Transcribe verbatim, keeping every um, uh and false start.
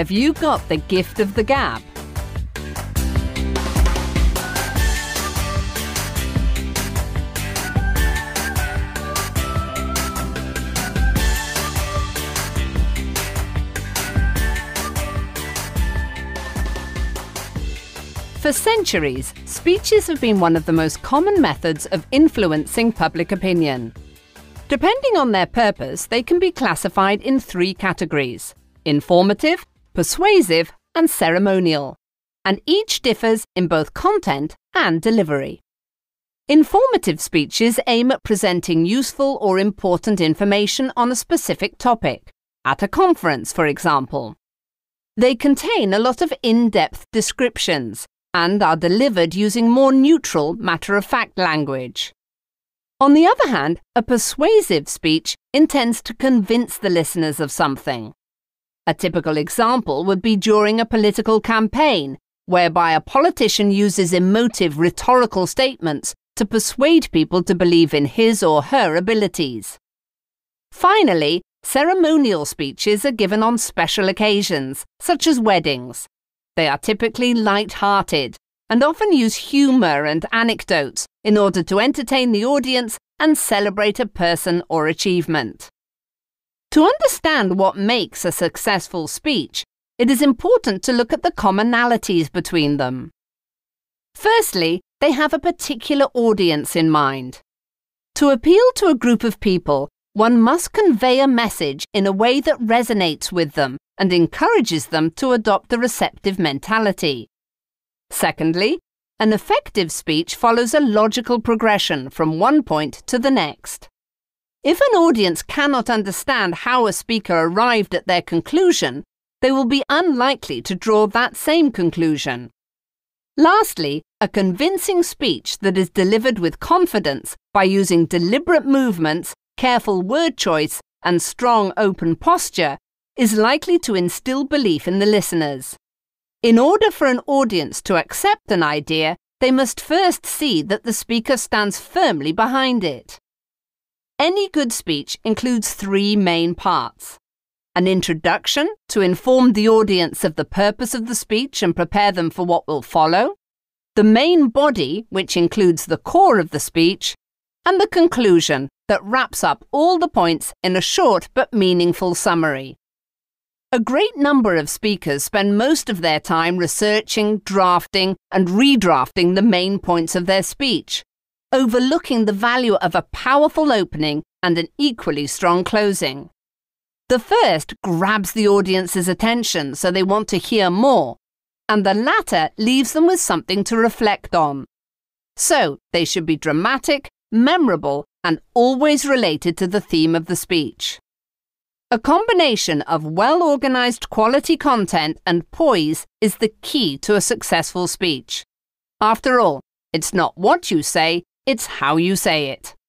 Have you got the gift of the gab? For centuries, speeches have been one of the most common methods of influencing public opinion. Depending on their purpose, they can be classified in three categories: informative, persuasive, and ceremonial, and each differs in both content and delivery. Informative speeches aim at presenting useful or important information on a specific topic, at a conference, for example. They contain a lot of in-depth descriptions and are delivered using more neutral, matter-of-fact language. On the other hand, a persuasive speech intends to convince the listeners of something. A typical example would be during a political campaign, whereby a politician uses emotive, rhetorical statements to persuade people to believe in his or her abilities. Finally, ceremonial speeches are given on special occasions, such as weddings. They are typically light-hearted and often use humour and anecdotes in order to entertain the audience and celebrate a person or achievement. To understand what makes a successful speech, it is important to look at the commonalities between them. Firstly, they have a particular audience in mind. To appeal to a group of people, one must convey a message in a way that resonates with them and encourages them to adopt a receptive mentality. Secondly, an effective speech follows a logical progression from one point to the next. If an audience cannot understand how a speaker arrived at their conclusion, they will be unlikely to draw that same conclusion. Lastly, a convincing speech that is delivered with confidence by using deliberate movements, careful word choice, and strong open posture is likely to instill belief in the listeners. In order for an audience to accept an idea, they must first see that the speaker stands firmly behind it. Any good speech includes three main parts: an introduction to inform the audience of the purpose of the speech and prepare them for what will follow, the main body, which includes the core of the speech, and the conclusion that wraps up all the points in a short but meaningful summary. A great number of speakers spend most of their time researching, drafting, and redrafting the main points of their speech, overlooking the value of a powerful opening and an equally strong closing. The first grabs the audience's attention so they want to hear more, and the latter leaves them with something to reflect on. So they should be dramatic, memorable, and always related to the theme of the speech. A combination of well-organized quality content and poise is the key to a successful speech. After all, it's not what you say, it's how you say it.